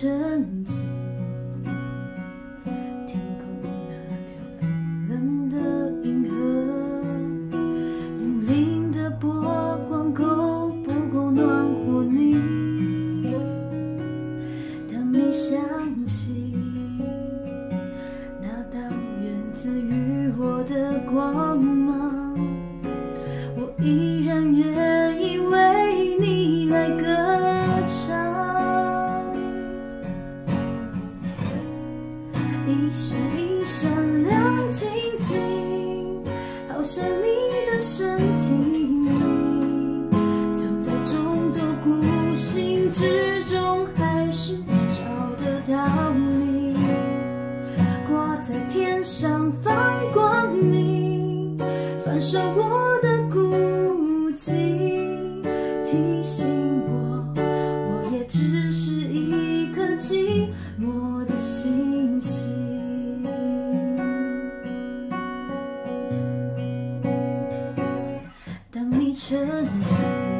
沉寂，天空那条冰冷的银河，粼粼的波光够不够暖和你？当你想起那道源自于我的光芒，我依然愿意为你来歌唱。 一闪一闪亮晶晶，好像你的身体，藏在众多孤星之中，还是找得到你。挂在天上放光明，反射我的孤寂，提醒我，我也只是一颗寂寞的星星。 沉寂。